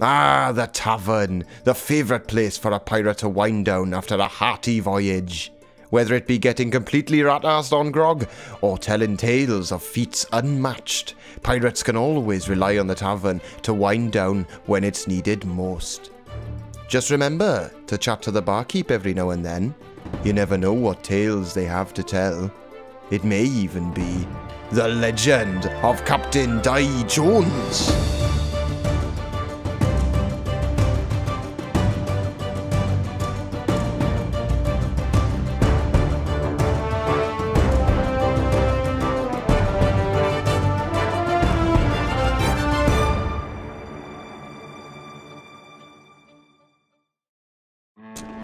Ah, the tavern, the favourite place for a pirate to wind down after a hearty voyage. Whether it be getting completely rat-assed on grog, or telling tales of feats unmatched, pirates can always rely on the tavern to wind down when it's needed most. Just remember to chat to the barkeep every now and then. You never know what tales they have to tell. It may even be the legend of Captain Di Jones.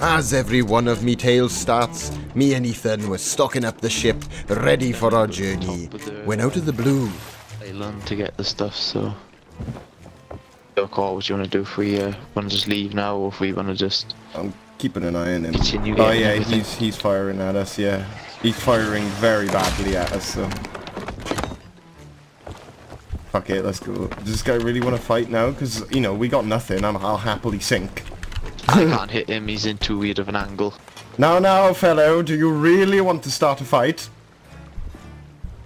As every one of me tales starts, me and Ethan were stocking up the ship, ready for our journey, when out of the blue... I learned to get the stuff, so... Your call, what you want to do, if we want to just leave now, or if we want to just... I'm keeping an eye on him. Oh yeah, he's firing at us, yeah. He's firing very badly at us, so... Fuck it, let's go. Does this guy really want to fight now? Because, you know, we got nothing, I'll happily sink. I can't hit him, he's in too weird of an angle. Now, fellow, do you really want to start a fight?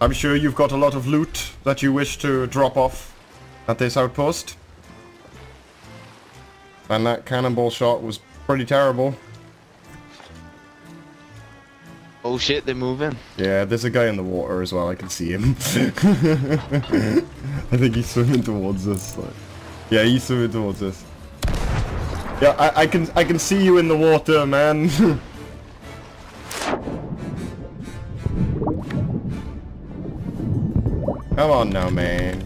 I'm sure you've got a lot of loot that you wish to drop off at this outpost. And that cannonball shot was pretty terrible. Oh shit, they're moving. Yeah, there's a guy in the water as well, I can see him. I think he's swimming towards us. Yeah, he's swimming towards us. Yeah, I can see you in the water, man. Come on now, man.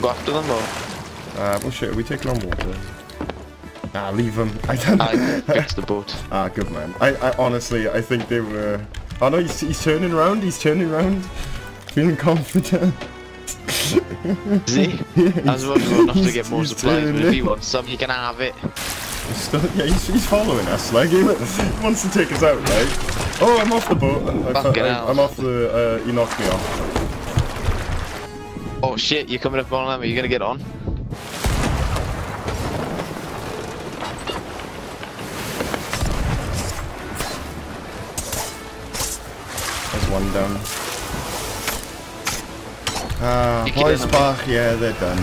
Go after them, though. Bullshit, are we taking on water? Ah, leave them. I don't know. I fixed the boat. Ah, good man. I honestly, I think they were... Oh no, he's turning around, Feeling confident. Is he? Yeah, as well, not to get more supplies, but if he wants some, he can have it. He's following us, like, he wants to take us out, right? Oh, I'm off the boat. I'm off the, you knocked me off. Oh shit, you're coming up on them, are you gonna get on? There's one down. Ah, Heusbach, yeah, they're done.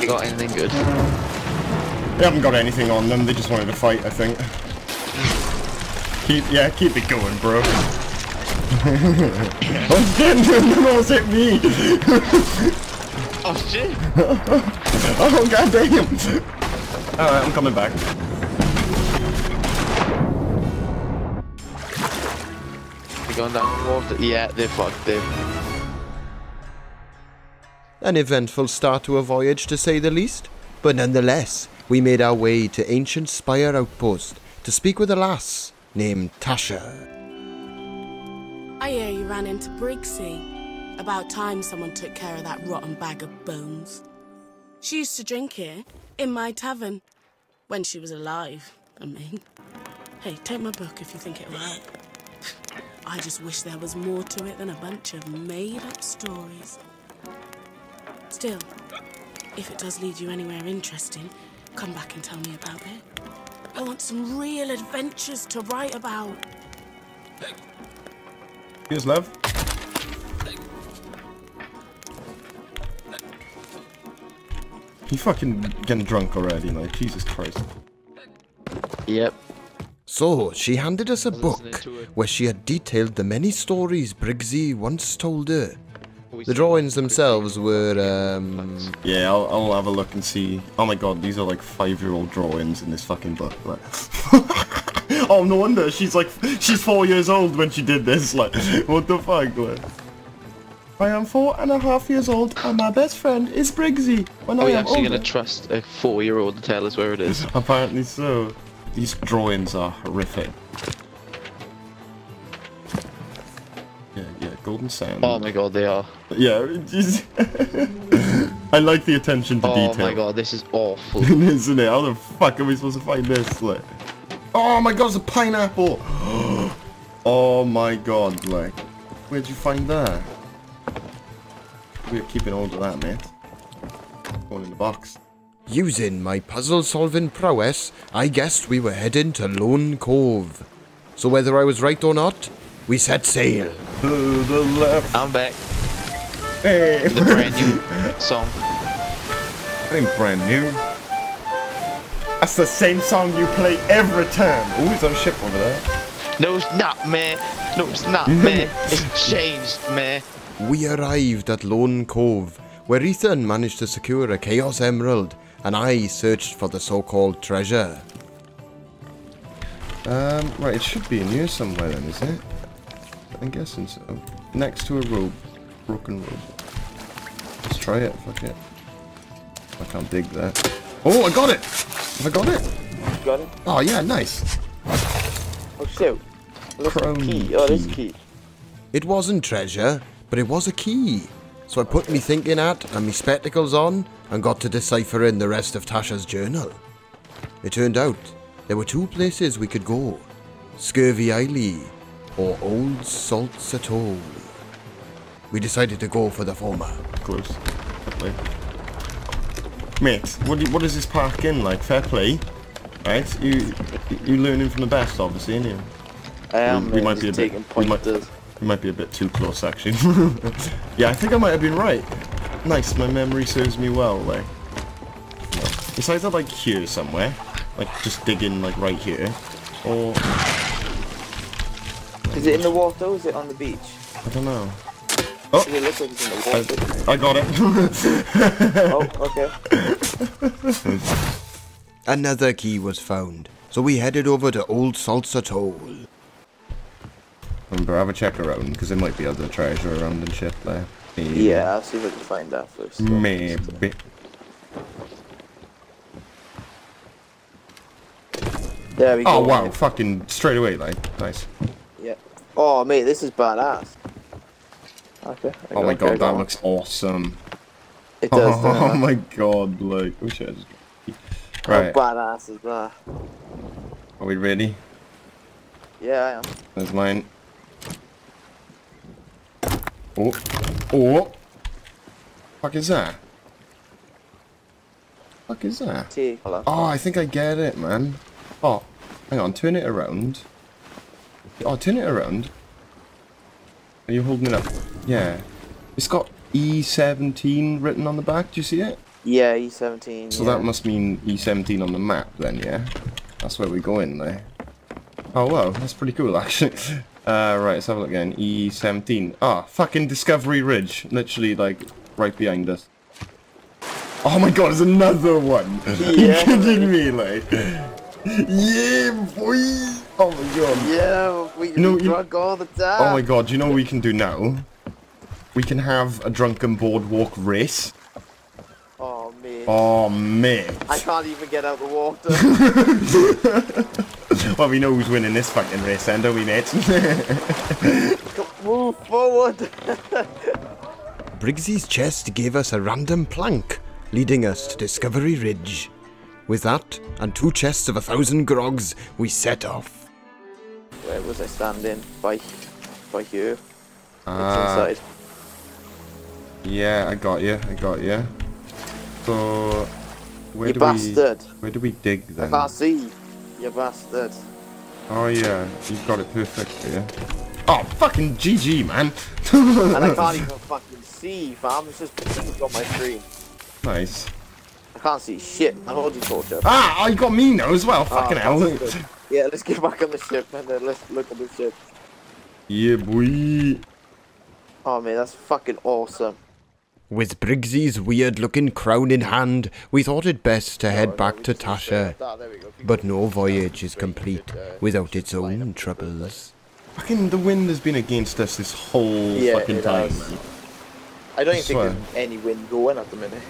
You got anything good? They haven't got anything on them, they just wanted to fight, I think. Keep it going, bro. Oh shit, no, almost hit me! Oh shit! Oh god damn! Alright, I'm coming back. Going down the water. Yeah, they fucked it. An eventful start to a voyage, to say the least, but nonetheless, we made our way to Ancient Spire Outpost to speak with a lass named Tasha. I hear you ran into Briggsy. About time someone took care of that rotten bag of bones. She used to drink here, in my tavern, when she was alive, I mean. Hey, take my book if you think it'll help. I just wish there was more to it than a bunch of made-up stories. Still, if it does lead you anywhere interesting, come back and tell me about it. I want some real adventures to write about. Here's love. You fucking getting drunk already, like, Jesus Christ. Yep. So, she handed us a book where she had detailed the many stories Briggsy once told her. The drawings themselves were, Yeah, I'll have a look and see. Oh my god, these are like 5-year-old drawings in this fucking book. Like... Oh, no wonder, she's 4 years old when she did this, like, what the fuck, like... I am 4.5 years old, and my best friend is Briggsy. Are we actually gonna trust a 4-year-old to tell us where it is? Apparently so. These drawings are horrific. Yeah, golden sand. Oh my god, they are. Yeah, I like the attention to detail. Oh my god, this is awful. Isn't it? How the fuck are we supposed to find this? Like, oh my god, it's a pineapple! Oh my god, like, where'd you find that? We're keeping hold of that, mate. Going in the box. Using my puzzle-solving prowess, I guessed we were heading to Lone Cove. So whether I was right or not, we set sail. To the left. I'm back. Hey. The brand new song. That ain't brand new. That's the same song you play every turn. Ooh, there's a ship over there. No, it's not, man. No, it's not, man. It's changed, man. We arrived at Lone Cove, where Ethan managed to secure a Chaos Emerald, and I searched for the so-called treasure. Right, it should be in here somewhere then, is it? I'm guessing so. Next to a rope. Broken rope. Let's try it, fuck it. I can't dig that. Oh, I got it! Have I got it? You got it? Oh yeah, nice. Oh shoot. Key. Oh, this key. It wasn't treasure, but it was a key. So I put me thinking hat and me spectacles on and got to deciphering the rest of Tasha's journal. It turned out there were two places we could go. Scurvy Eile or Old Salt's Atoll. We decided to go for the former. Close. Wait. Mate, what is this park in like? Fair play. Right? You learning from the best, obviously, ain't you? I am. We might be a bit. We might be a bit too close, actually. Yeah, I think I might have been right. Nice, my memory serves me well. Like, no. Besides that, like here somewhere, like just digging like right here, or. Is it in the water or is it on the beach? I don't know. Oh! It looks like it's in the water. I got it. Oh, okay. Another key was found, so we headed over to Old Salt's Atoll. Remember, have a check around, because there might be other treasure around and shit there. Maybe. Yeah, I'll see if I can find that first. Maybe. There we go. Oh wow, fucking straight away, like, nice. Yeah. Oh mate, this is badass. Okay. Oh my god, that looks awesome. It does. Oh my god, like, oh shit. Right. How badass is that? Are we ready? Yeah, I am. There's mine. Oh. Oh. Fuck is that? Fuck is that? Hello. Oh, I think I get it, man. Oh, hang on. Turn it around. Oh, turn it around. Are you holding it up? Yeah. It's got E17 written on the back. Do you see it? Yeah, E17. So yeah. That must mean E17 on the map then, yeah? That's where we go in there. Oh wow, that's pretty cool actually. Right, let's have a look again. E17. Ah, fucking Discovery Ridge. Literally like right behind us. Oh my god, there's another one! Yeah. Are you kidding me, like? Yeah, boy! Oh my god. Yeah, we drunk all the time. Oh my god, you know what we can do now? We can have a drunken boardwalk race. Oh man. Oh man. I can't even get out the water. Well, we know who's winning this fucking race then, don't we, mate? Move forward! Briggsy's chest gave us a random plank, leading us to Discovery Ridge. With that, and 2 chests of 1,000 grogs, we set off. Where was I standing? By you? What's inside? Yeah, I got you. So, where do we dig then? I can't see. You bastard. Oh yeah, you've got it perfectly, yeah? Oh, fucking GG, man! And I can't even fucking see, fam. It's just on my screen. Nice. I can't see shit. I'm holding torch up. Ah, you got me now as well, fucking hell. Yeah, let's get back on the ship and then let's look at the ship. Yeah, boy. Oh man, that's fucking awesome. With Briggsy's weird-looking crown in hand, we thought it best to head back to Tasha, but no voyage is complete without its own troubles. Fucking the wind has been against us this whole fucking time, man. I don't even think there's any wind going at the minute.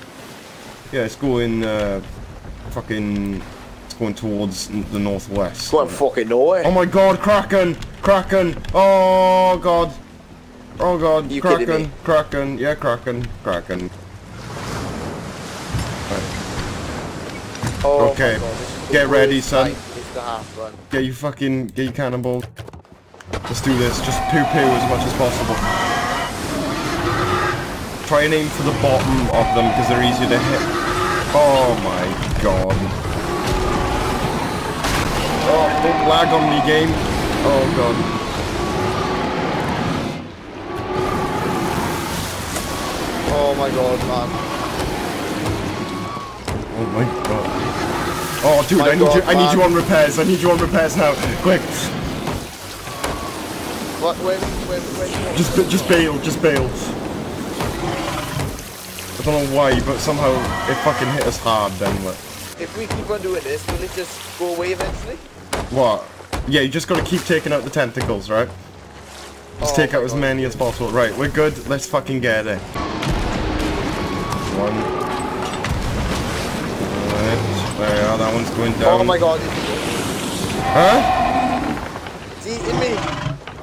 Yeah, it's going, going towards the northwest. It's going fucking nowhere. Oh my god, Kraken! Kraken! Oh god! Oh god, Kraken, Kraken, yeah, Kraken, Kraken. Right. Oh, okay, get ready, son. Get your cannonball. Let's do this, just poo-poo as much as possible. Try and aim for the bottom of them because they're easier to hit. Oh my god. Oh, don't lag on me, game. Oh god. Oh my god, man. Oh my god. Oh dude, I need you on repairs. I need you on repairs now. Quick. What? Wait. Just bail. I don't know why, but somehow it fucking hit us hard then, look. If we keep on doing this, will it just go away eventually? What? Yeah, you just gotta keep taking out the tentacles, right? Just take out as many as possible. Right, we're good. Let's fucking get it. One. There you are, that one's going down. Oh my god. Huh? It's eating me.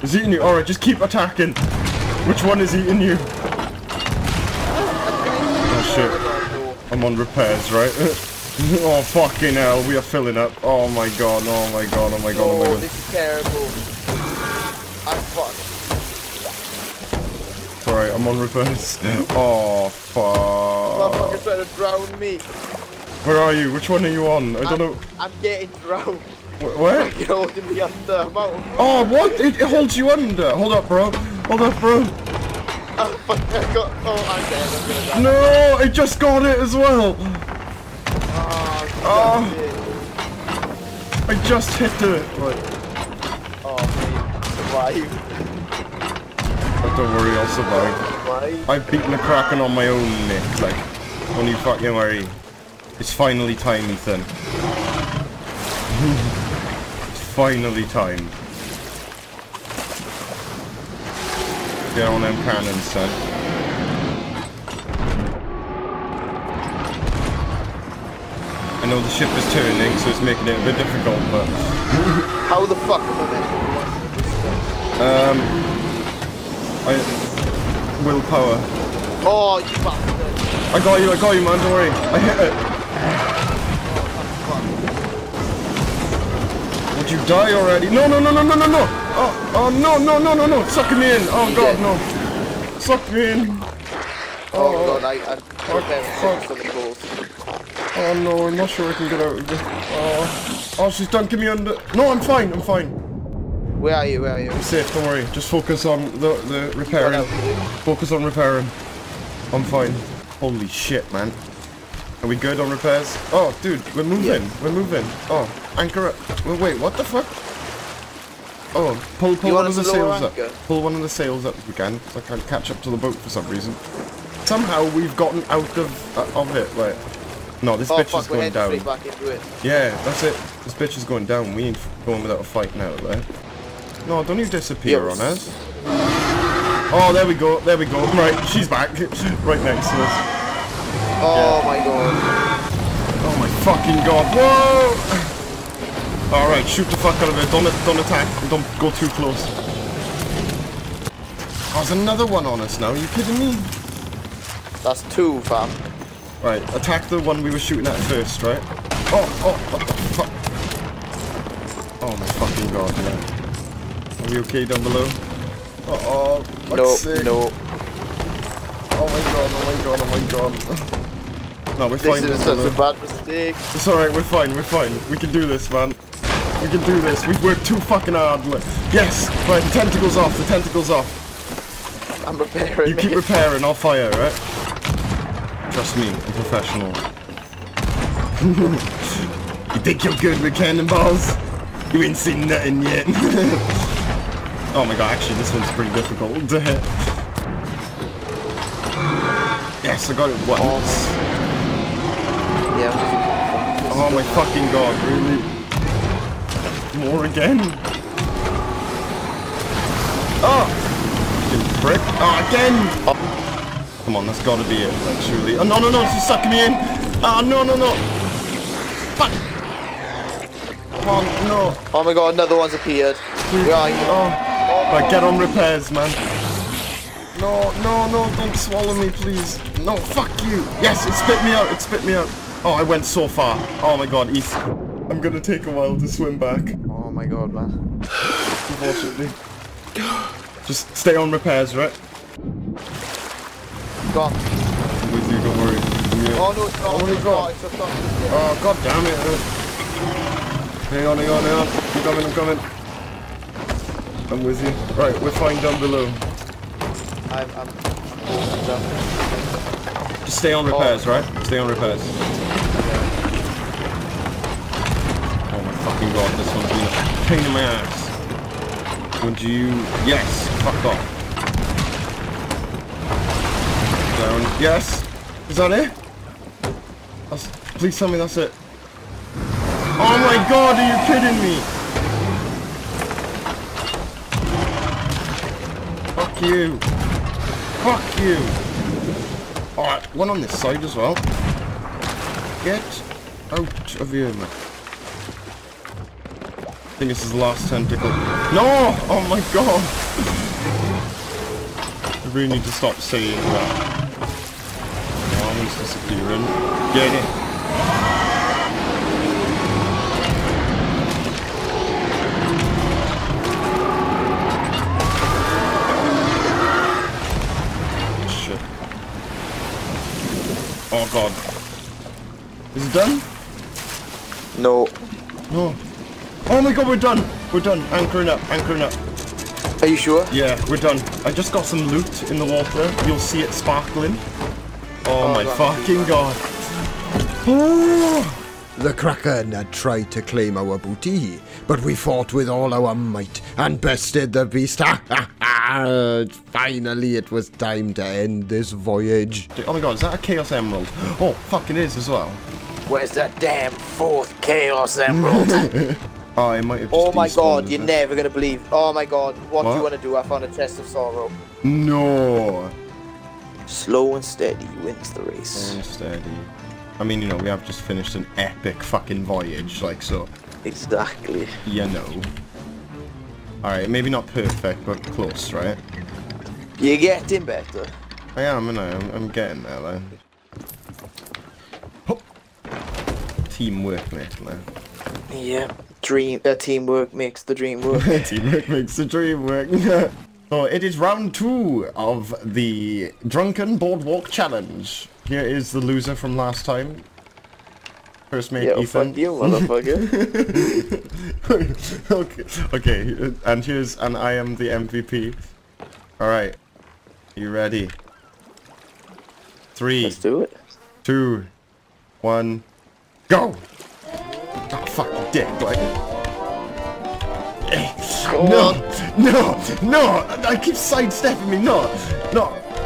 It's eating you? Alright, just keep attacking. Which one is eating you? I'm on repairs, right? Oh fucking hell, we are filling up. Oh my god, oh my god, oh my god, oh my god. Oh, this is terrible. I'm fucked. Sorry, I'm on reverse. Oh fuck. Motherfucker's trying to drown me. Where are you? Which one are you on? I don't know. I'm getting drowned. Where? You're holding me under. Oh, what? It holds you under. Hold up, bro. Hold up, bro. Oh, fuck, I got... Oh, I'm dead. No, it just got it as well. Oh, I just hit it. Right. Oh, mate, survive. Oh, don't worry, I'll survive. Why? I've beaten the Kraken on my own, Nick. Like, don't you fucking worry. It's finally time, Ethan. It's finally time. Get on them cannons, son. I know the ship is turning, so it's making it a bit difficult, but... How the fuck am I willpower. Oh, you bastard. I got you, man, don't worry. I hit it. Oh, fuck. Would you die already? No! Oh no, suck me in. Oh god, no. Suck me in. Oh god, I oh no, I'm not sure I can get out of this. Oh, she's dunking me under. No, I'm fine. Where are you? I'm safe, don't worry. Just focus on the repairing. Focus on repairing. I'm fine. Holy shit, man. Are we good on repairs? Oh, dude, we're moving. Oh, anchor up. Wait, what the fuck? Oh, pull one of the sails up. Pull one of the sails up if we can, because I can't catch up to the boat for some reason. Somehow we've gotten out of it. Like, no, this bitch is going down. Back into it. Yeah, that's it. This bitch is going down. We ain't going without a fight now, right? No, don't you disappear on us. Oh, there we go. Right, she's back. Right next to us. Oh my god. Oh my fucking god. Whoa! Alright, shoot the fuck out of it. Don't attack. Don't go too close. Oh, there's another one on us now. Are you kidding me? That's two, fam. Right, attack the one we were shooting at first, right? Oh, what the fuck? Oh my fucking god, man. Are we okay down below? No. Oh my god. No, we're fine. This is such a bad mistake. It's alright, we're fine. We can do this, man. We can do this. We've worked too fucking hard. Yes! Right, the tentacles off. I'm repairing. You keep repairing, I'll fire, right? Trust me, I'm professional. You think you're good with cannonballs? You ain't seen nothing yet. Oh my god, actually this one's pretty difficult to hit. Yes, I got it once. Yeah. Oh my fucking god, really? More again. Oh! Fucking prick. Oh, again! Oh. Come on, that's gotta be it, like, surely. Oh, no, she's sucking me in! Oh, no! Fuck! Come on, no! Oh my god, another one's appeared. Where are you? Oh. Right, get on repairs, man. No, don't swallow me, please. No, fuck you! Yes, it spit me out. Oh, I went so far. Oh my god, Ethan. I'm gonna take a while to swim back. Oh my god, man. Unfortunately. Just stay on repairs, right? gone. I'm with you, don't worry. Yeah. Oh no, it's not. Only gone. It's just not. Oh, god damn it. Hang on. I'm coming. I'm with you. Right, we're flying down below. I'm falling down. Just stay on repairs, right? Stay on repairs. Yeah. Oh my fucking god, this one's been a pain in my ass. Would you... Yes! Fuck off. Down. Yes! Is that it? Please tell me that's it. Oh my god, are you kidding me? Fuck you. Fuck you. Alright, one on this side as well. Get out of here, man. I think this is the last tentacle. No! Oh my god! I really need to stop saying that. Disappearing. Get it. Shit. Oh god. Is it done? No. No. Oh my god, we're done. We're done. Anchoring up. Are you sure? Yeah, we're done. I just got some loot in the water. You'll see it sparkling. Oh my fucking god. Oh. The Kraken had tried to claim our booty, but we fought with all our might and bested the beast. Finally, it was time to end this voyage. Oh my god, is that a Chaos Emerald? Oh, fuck, it is as well. Where's that damn fourth Chaos Emerald? Oh, it might have just my god, you're never going to believe. Oh my god, what do you want to do? I found a chest of sorrow. No. Slow and steady wins the race. Slow and steady. I mean, you know, we have just finished an epic fucking voyage, like so. Exactly. You know. Alright, maybe not perfect, but close, right? You're getting better. I am, and I'm getting there, though. Hop. Teamwork, mate, man. Yeah. Teamwork makes the dream work. Teamwork makes the dream work. So it is round 2 of the Drunken Boardwalk Challenge. Here is the loser from last time. First mate, yeah, Ethan. Fuck you, motherfucker. Okay, and here's, and I am the MVP. Alright, you ready? 3, let's do it. 2, 1, go! Oh, fuck, dick, like... No! I keep sidestepping me. No!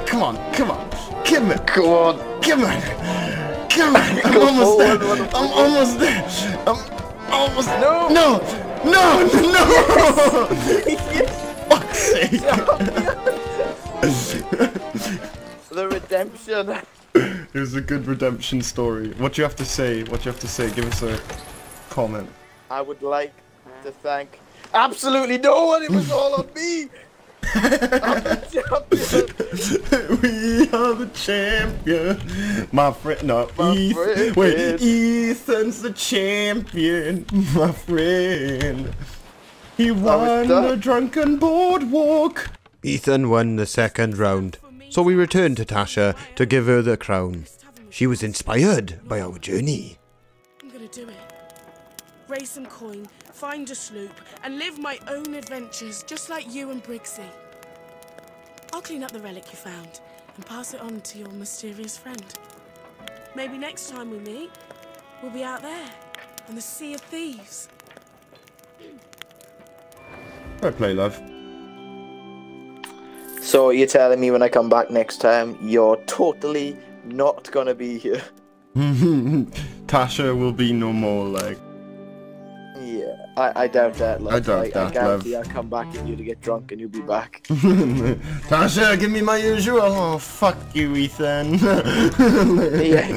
Come on! Come on! I'm almost there! No! Fuck's sake! The redemption. It was a good redemption story. What do you have to say? Give us a comment. I would like to thank absolutely no one, it was all on me! I'm the champion! We are the champion! Wait, Ethan's the champion, my friend! He won the Drunken Boardwalk! Ethan won the second round, so we returned to Tasha to give her the crown. She was inspired by our journey. I'm gonna do it. Raise some coin, find a sloop, and live my own adventures, just like you and Briggsy. I'll clean up the relic you found and pass it on to your mysterious friend. Maybe next time we meet, we'll be out there on the Sea of Thieves. Fair play, love. So you're telling me when I come back next time, you're totally not gonna be here? Tasha will be no more, like... Yeah, I doubt that, love. I guarantee I'll come back at you to get drunk and you'll be back. Tasha, give me my usual. Oh, fuck you, Ethan. Yeah.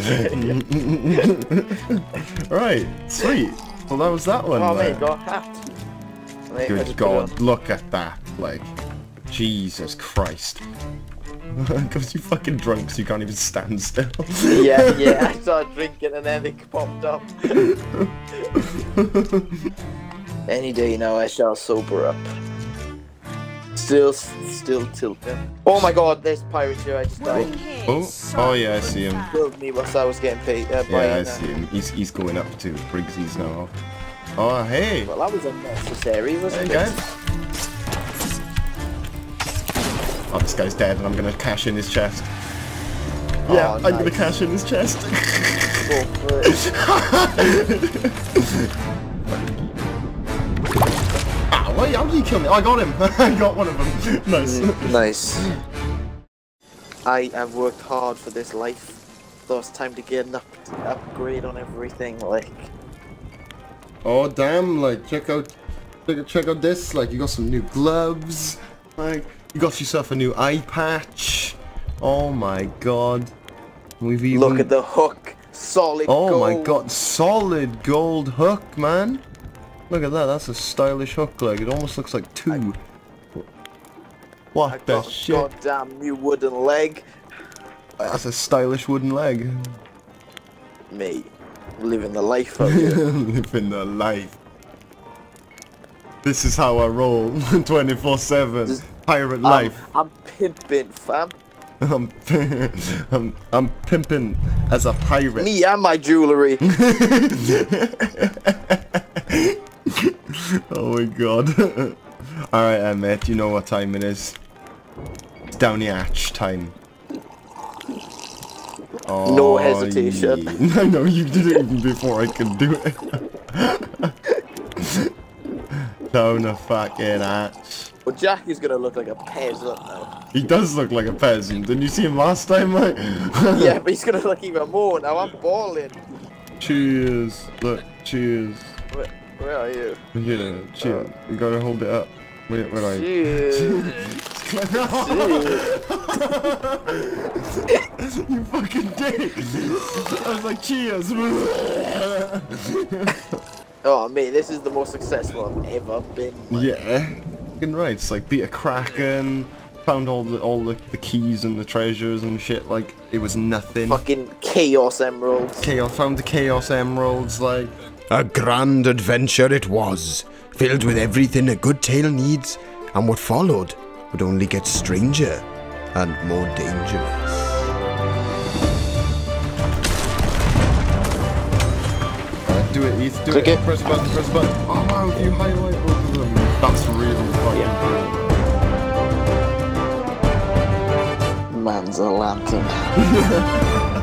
Right, sweet. Well, that was that one. Oh, mate, got hacked. Good god, look at that. Like, Jesus Christ. Because you fucking drunk, so you can't even stand still. Yeah, I started drinking and then it popped up. Any day now I shall sober up. Still tilted. Oh my god, there's pirates here, I just died. Oh yeah, I see him. Killed me whilst I was getting paid. Yeah, I see him. He's going up to Briggsy's now. Oh, hey! Well, that was unnecessary, wasn't it? Hey, guys. Oh, this guy's dead and I'm gonna cash in his chest. Yeah, oh, I'm gonna cash in his chest. Ah, why did you kill me? Oh, I got him! I got one of them. Nice. Nice. I have worked hard for this life. So it's time to get an upgrade on everything, like. Oh damn, like check out this, like you got some new gloves, like you got yourself a new eye patch. Oh my god. We've even... Look at the hook. Solid gold. Oh my god. Solid gold hook, man. Look at that. That's a stylish hook. Like, it almost looks like two. What the shit? Goddamn new wooden leg. That's a stylish wooden leg. Mate. Living the life out here. Living the life. This is how I roll. 24/7. Pirate life. I'm pimping, fam. I'm pimping as a pirate. Me and my jewelry. Oh my god. Alright, Emmett, you know what time it is. It's down the hatch time. Oh, no hesitation. I know you did it even before I could do it. Down the fucking hatch. Well, Jackie's gonna look like a peasant now. He does look like a peasant. Didn't you see him last time, mate? Yeah, but he's gonna look even more now. I'm balling. Cheers. Look, cheers. Where are you? Yeah, cheers. You gotta hold it up. Where are you? Cheers. Cheers. You fucking dick. I was like, cheers. Oh, mate, this is the most successful I've ever been. Yeah. Right, it's like beat a Kraken, found all the keys and the treasures and shit. Like it was nothing. Fucking Chaos Emeralds. Found the Chaos Emeralds. Like a grand adventure it was, filled with everything a good tale needs, and what followed would only get stranger and more dangerous. Do it, Ethan. Do it. Press button. Press button. Oh wow! If you highlight both of them, that's really fucking brilliant. Man's a lantern.